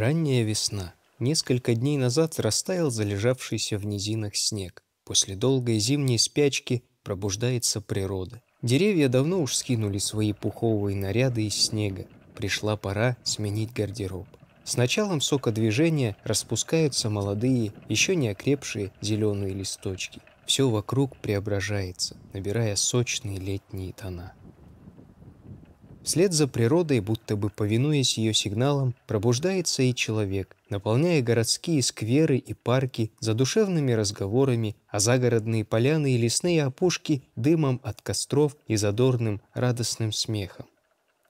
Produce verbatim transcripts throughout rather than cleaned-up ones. Ранняя весна. Несколько дней назад растаял залежавшийся в низинах снег. После долгой зимней спячки пробуждается природа. Деревья давно уж скинули свои пуховые наряды из снега. Пришла пора сменить гардероб. С началом сокодвижения распускаются молодые, еще не окрепшие зеленые листочки. Все вокруг преображается, набирая сочные летние тона. Вслед за природой, будто бы повинуясь ее сигналам, пробуждается и человек, наполняя городские скверы и парки задушевными разговорами, а загородные поляны и лесные опушки дымом от костров и задорным радостным смехом.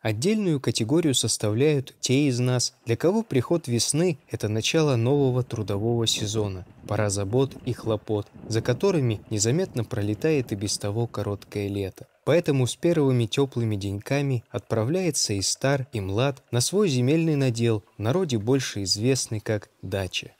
Отдельную категорию составляют те из нас, для кого приход весны – это начало нового трудового сезона, пора забот и хлопот, за которыми незаметно пролетает и без того короткое лето. Поэтому с первыми теплыми деньками отправляется и стар, и млад на свой земельный надел, в народе больше известный как дача.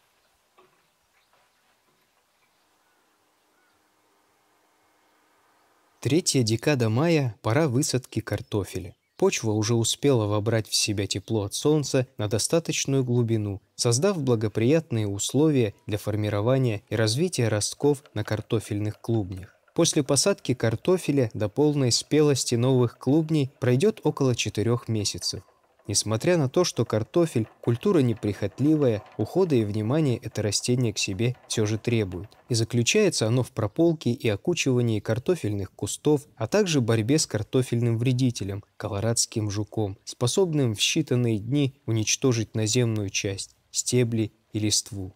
Третья декада мая – пора высадки картофеля. Почва уже успела вобрать в себя тепло от солнца на достаточную глубину, создав благоприятные условия для формирования и развития ростков на картофельных клубнях. После посадки картофеля до полной спелости новых клубней пройдет около четырёх месяцев. Несмотря на то, что картофель – культура неприхотливая, ухода и внимания это растение к себе все же требует. И заключается оно в прополке и окучивании картофельных кустов, а также борьбе с картофельным вредителем – колорадским жуком, способным в считанные дни уничтожить наземную часть – стебли и листву.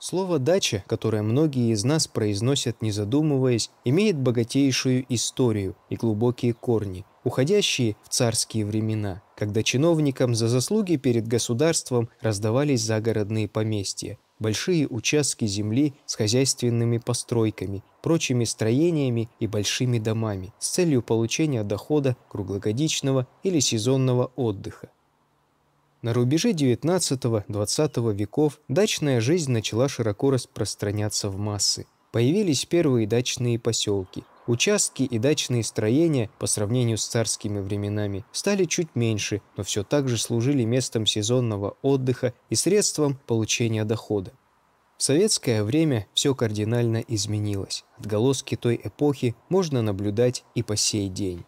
Слово «дача», которое многие из нас произносят не задумываясь, имеет богатейшую историю и глубокие корни, уходящие в царские времена, когда чиновникам за заслуги перед государством раздавались загородные поместья, большие участки земли с хозяйственными постройками, прочими строениями и большими домами с целью получения дохода круглогодичного или сезонного отдыха. На рубеже девятнадцатого-двадцатого веков дачная жизнь начала широко распространяться в массы. Появились первые дачные поселки. Участки и дачные строения, по сравнению с царскими временами, стали чуть меньше, но все так же служили местом сезонного отдыха и средством получения дохода. В советское время все кардинально изменилось. Отголоски той эпохи можно наблюдать и по сей день.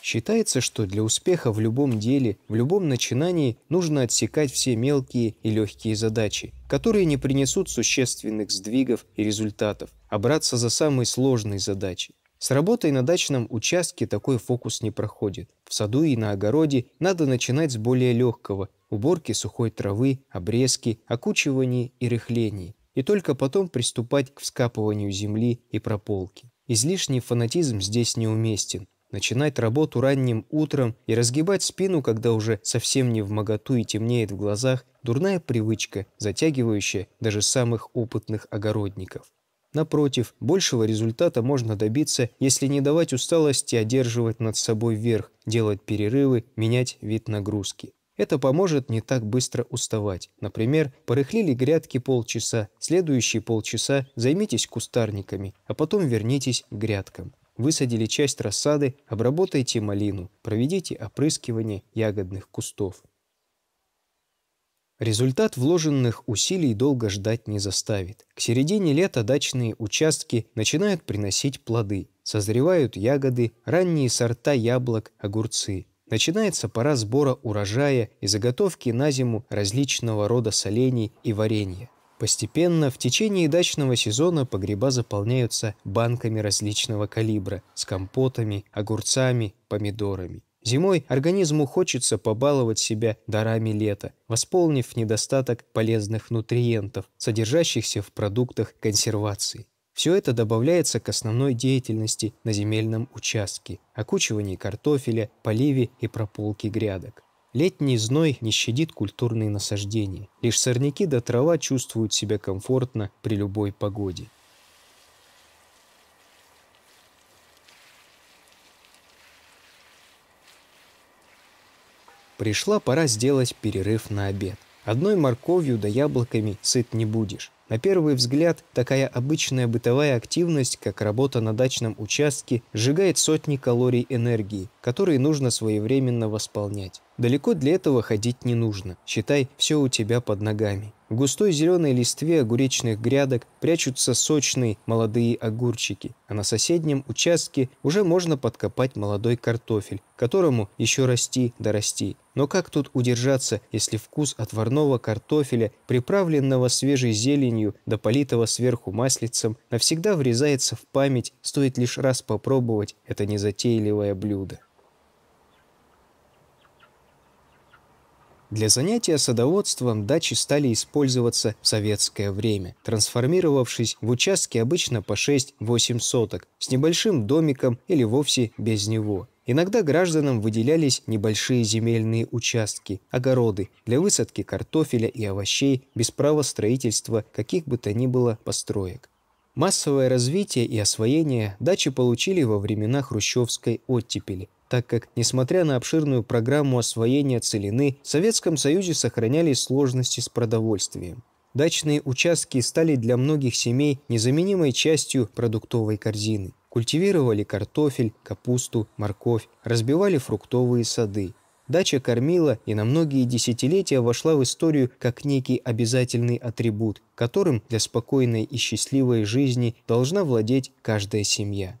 Считается, что для успеха в любом деле, в любом начинании нужно отсекать все мелкие и легкие задачи, которые не принесут существенных сдвигов и результатов, а браться за самые сложные задачи. С работой на дачном участке такой фокус не проходит. В саду и на огороде надо начинать с более легкого – уборки сухой травы, обрезки, окучивания и рыхления, и только потом приступать к вскапыванию земли и прополке. Излишний фанатизм здесь неуместен. Начинать работу ранним утром и разгибать спину, когда уже совсем не вмоготу и темнеет в глазах, дурная привычка, затягивающая даже самых опытных огородников. Напротив, большего результата можно добиться, если не давать усталости одерживать над собой верх, делать перерывы, менять вид нагрузки. Это поможет не так быстро уставать. Например, порыхлили грядки полчаса, следующие полчаса займитесь кустарниками, а потом вернитесь к грядкам. Высадили часть рассады, обработайте малину, проведите опрыскивание ягодных кустов. Результат вложенных усилий долго ждать не заставит. К середине лета дачные участки начинают приносить плоды. Созревают ягоды, ранние сорта яблок, огурцы. Начинается пора сбора урожая и заготовки на зиму различного рода солений и варенья. Постепенно в течение дачного сезона погреба заполняются банками различного калибра с компотами, огурцами, помидорами. Зимой организму хочется побаловать себя дарами лета, восполнив недостаток полезных нутриентов, содержащихся в продуктах консервации. Все это добавляется к основной деятельности на земельном участке – окучивании картофеля, поливе и прополке грядок. Летний зной не щадит культурные насаждения. Лишь сорняки да трава чувствуют себя комфортно при любой погоде. Пришла пора сделать перерыв на обед. Одной морковью да яблоками сыт не будешь. На первый взгляд, такая обычная бытовая активность, как работа на дачном участке, сжигает сотни калорий энергии, которые нужно своевременно восполнять. Далеко для этого ходить не нужно, считай, все у тебя под ногами. В густой зеленой листве огуречных грядок прячутся сочные молодые огурчики, а на соседнем участке уже можно подкопать молодой картофель, которому еще расти да расти. Но как тут удержаться, если вкус отварного картофеля, приправленного свежей зеленью да политого сверху маслицем, навсегда врезается в память, стоит лишь раз попробовать это незатейливое блюдо. Для занятия садоводством дачи стали использоваться в советское время, трансформировавшись в участки обычно по шесть-восемь соток, с небольшим домиком или вовсе без него. Иногда гражданам выделялись небольшие земельные участки, огороды для высадки картофеля и овощей без права строительства каких бы то ни было построек. Массовое развитие и освоение дачи получили во времена хрущевской оттепели, так как, несмотря на обширную программу освоения целины, в Советском Союзе сохранялись сложности с продовольствием. Дачные участки стали для многих семей незаменимой частью продуктовой корзины. Культивировали картофель, капусту, морковь, разбивали фруктовые сады. Дача кормила и на многие десятилетия вошла в историю как некий обязательный атрибут, которым для спокойной и счастливой жизни должна владеть каждая семья.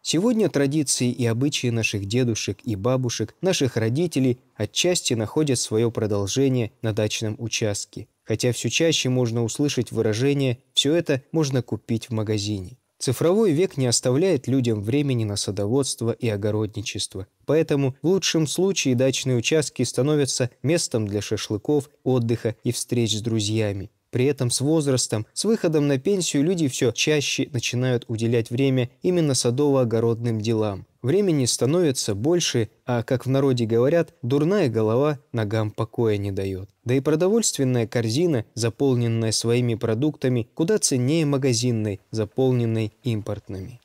Сегодня традиции и обычаи наших дедушек и бабушек, наших родителей отчасти находят свое продолжение на дачном участке, хотя все чаще можно услышать выражение «все это можно купить в магазине». Цифровой век не оставляет людям времени на садоводство и огородничество, поэтому в лучшем случае дачные участки становятся местом для шашлыков, отдыха и встреч с друзьями. При этом с возрастом, с выходом на пенсию люди все чаще начинают уделять время именно садово-огородным делам. Времени становится больше, а, как в народе говорят, дурная голова ногам покоя не дает. Да и продовольственная корзина, заполненная своими продуктами, куда ценнее магазинной, заполненной импортными.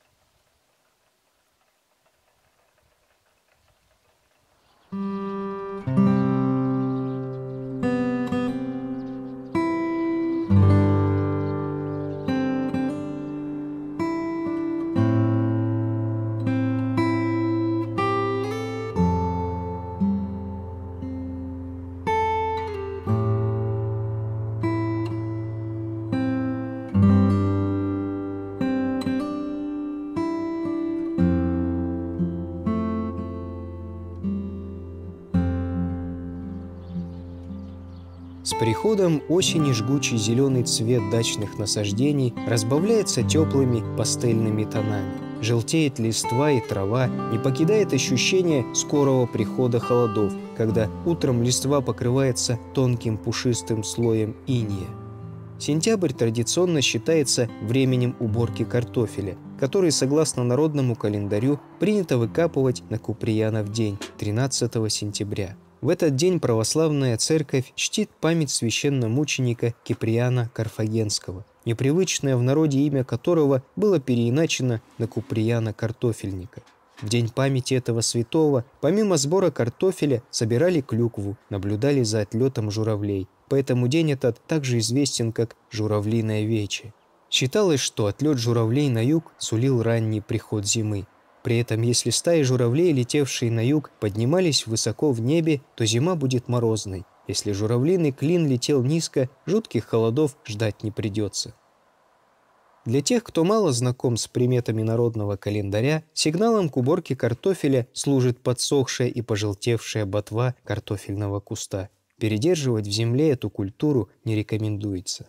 С приходом осени жгучий зеленый цвет дачных насаждений разбавляется теплыми пастельными тонами. Желтеет листва и трава, не покидает ощущение скорого прихода холодов, когда утром листва покрывается тонким пушистым слоем инея. Сентябрь традиционно считается временем уборки картофеля, который, согласно народному календарю, принято выкапывать на Куприянов день, тринадцатого сентября. В этот день православная церковь чтит память священномученика Киприана Карфагенского, непривычное в народе имя которого было переиначено на Куприяна Картофельника. В день памяти этого святого, помимо сбора картофеля, собирали клюкву, наблюдали за отлетом журавлей, поэтому день этот также известен как «Журавлиное вече». Считалось, что отлет журавлей на юг сулил ранний приход зимы. При этом, если стаи журавлей, летевшие на юг, поднимались высоко в небе, то зима будет морозной. Если журавлиный клин летел низко, жутких холодов ждать не придется. Для тех, кто мало знаком с приметами народного календаря, сигналом к уборке картофеля служит подсохшая и пожелтевшая ботва картофельного куста. Передерживать в земле эту культуру не рекомендуется.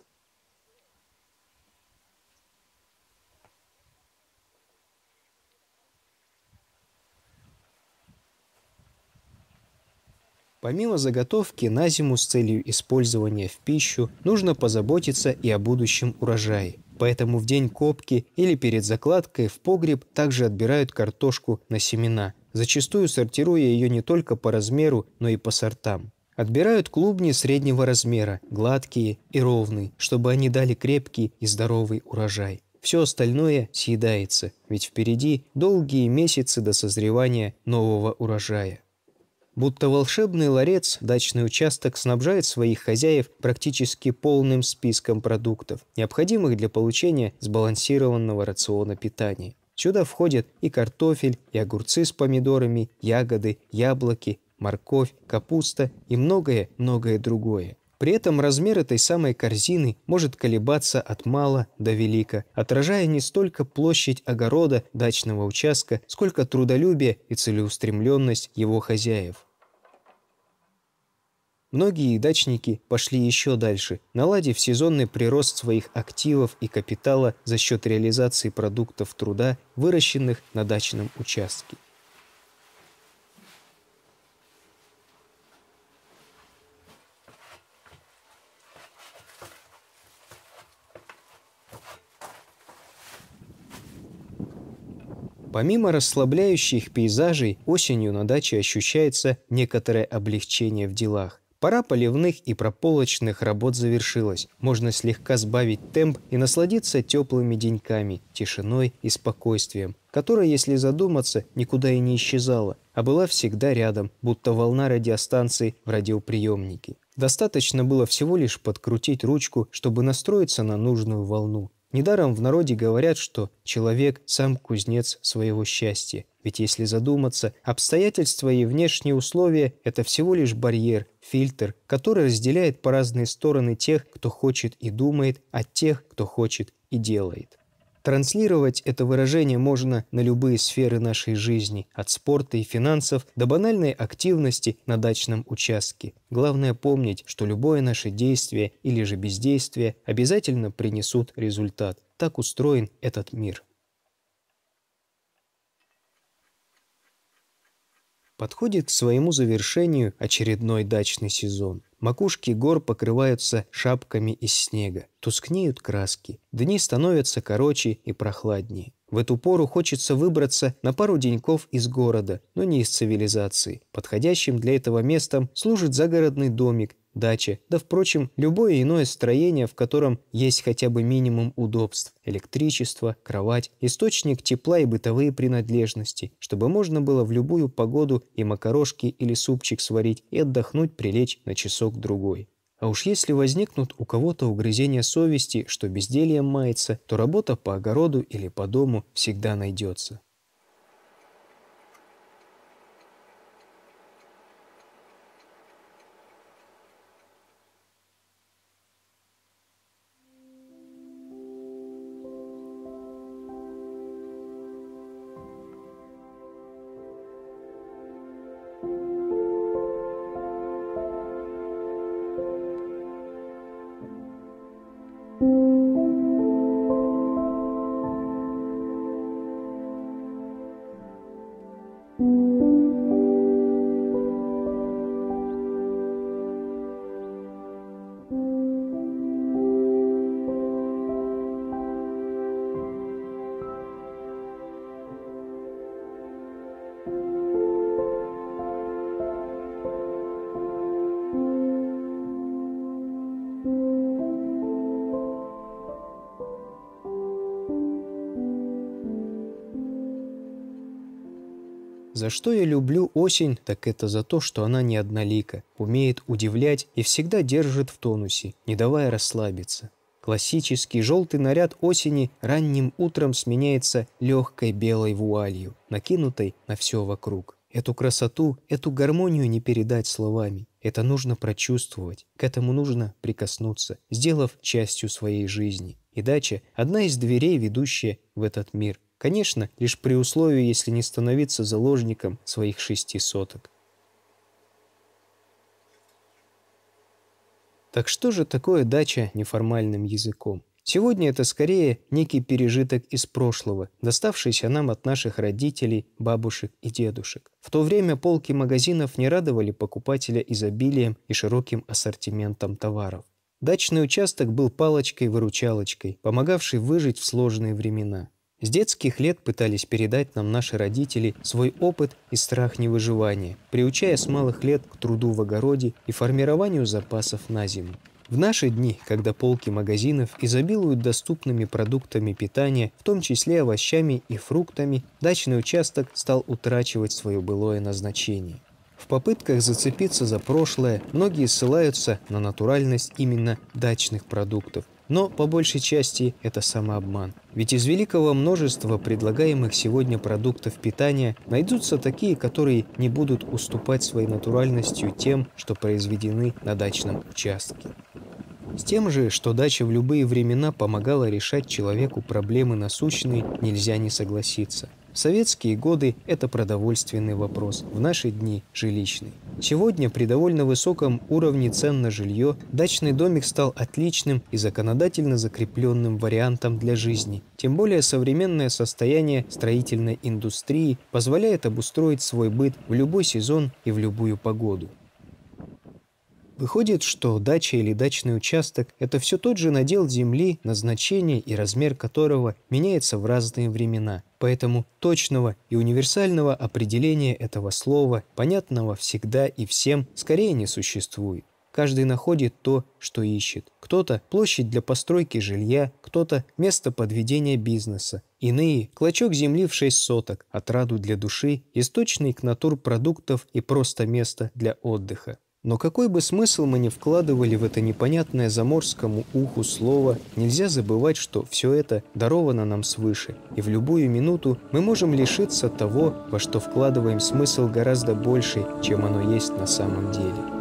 Помимо заготовки на зиму с целью использования в пищу, нужно позаботиться и о будущем урожае. Поэтому в день копки или перед закладкой в погреб также отбирают картошку на семена, зачастую сортируя ее не только по размеру, но и по сортам. Отбирают клубни среднего размера, гладкие и ровные, чтобы они дали крепкий и здоровый урожай. Все остальное съедается, ведь впереди долгие месяцы до созревания нового урожая. Будто волшебный ларец, дачный участок снабжает своих хозяев практически полным списком продуктов, необходимых для получения сбалансированного рациона питания. Сюда входят и картофель, и огурцы с помидорами, ягоды, яблоки, морковь, капуста и многое-многое другое. При этом размер этой самой корзины может колебаться от мала до велика, отражая не столько площадь огорода дачного участка, сколько трудолюбие и целеустремленность его хозяев. Многие дачники пошли еще дальше, наладив сезонный прирост своих активов и капитала за счет реализации продуктов труда, выращенных на дачном участке. Помимо расслабляющих пейзажей, осенью на даче ощущается некоторое облегчение в делах. Пора поливных и прополочных работ завершилась. Можно слегка сбавить темп и насладиться теплыми деньками, тишиной и спокойствием, которое, если задуматься, никуда и не исчезало, а была всегда рядом, будто волна радиостанции в радиоприемнике. Достаточно было всего лишь подкрутить ручку, чтобы настроиться на нужную волну. Недаром в народе говорят, что человек сам кузнец своего счастья. Ведь если задуматься, обстоятельства и внешние условия – это всего лишь барьер, фильтр, который разделяет по разные стороны тех, кто хочет и думает, от тех, кто хочет и делает. Транслировать это выражение можно на любые сферы нашей жизни, от спорта и финансов до банальной активности на дачном участке. Главное помнить, что любое наше действие или же бездействие обязательно принесут результат. Так устроен этот мир. Подходит к своему завершению очередной дачный сезон. Макушки гор покрываются шапками из снега, тускнеют краски, дни становятся короче и прохладнее. В эту пору хочется выбраться на пару деньков из города, но не из цивилизации. Подходящим для этого местом служит загородный домик, дача, да, впрочем, любое иное строение, в котором есть хотя бы минимум удобств – электричество, кровать, источник тепла и бытовые принадлежности, чтобы можно было в любую погоду и макарошки или супчик сварить и отдохнуть, прилечь на часок-другой. А уж если возникнут у кого-то угрызения совести, что бездельем мается, то работа по огороду или по дому всегда найдется. За что я люблю осень, так это за то, что она не однолика, умеет удивлять и всегда держит в тонусе, не давая расслабиться. Классический желтый наряд осени ранним утром сменяется легкой белой вуалью, накинутой на все вокруг. Эту красоту, эту гармонию не передать словами. Это нужно прочувствовать, к этому нужно прикоснуться, сделав частью своей жизни. И дача – одна из дверей, ведущая в этот мир. Конечно, лишь при условии, если не становиться заложником своих шести соток. Так что же такое дача неформальным языком? Сегодня это скорее некий пережиток из прошлого, доставшийся нам от наших родителей, бабушек и дедушек. В то время полки магазинов не радовали покупателя изобилием и широким ассортиментом товаров. Дачный участок был палочкой-выручалочкой, помогавшей выжить в сложные времена. С детских лет пытались передать нам наши родители свой опыт и страх невыживания, приучая с малых лет к труду в огороде и формированию запасов на зиму. В наши дни, когда полки магазинов изобилуют доступными продуктами питания, в том числе овощами и фруктами, дачный участок стал утрачивать свое былое назначение. В попытках зацепиться за прошлое многие ссылаются на натуральность именно дачных продуктов. Но по большей части это самообман. Ведь из великого множества предлагаемых сегодня продуктов питания найдутся такие, которые не будут уступать своей натуральностью тем, что произведены на дачном участке. С тем же, что дача в любые времена помогала решать человеку проблемы насущные, нельзя не согласиться. В советские годы это продовольственный вопрос, в наши дни – жилищный. Сегодня при довольно высоком уровне цен на жилье дачный домик стал отличным и законодательно закрепленным вариантом для жизни. Тем более современное состояние строительной индустрии позволяет обустроить свой быт в любой сезон и в любую погоду. Выходит, что дача или дачный участок – это все тот же надел земли, назначение и размер которого меняется в разные времена. Поэтому точного и универсального определения этого слова, понятного всегда и всем, скорее не существует. Каждый находит то, что ищет. Кто-то – площадь для постройки жилья, кто-то – место подведения бизнеса. Иные – клочок земли в шесть соток, отраду для души, источник натурпродуктов и просто место для отдыха. Но какой бы смысл мы ни вкладывали в это непонятное заморскому уху слово, нельзя забывать, что все это даровано нам свыше, и в любую минуту мы можем лишиться того, во что вкладываем смысл гораздо больше, чем оно есть на самом деле.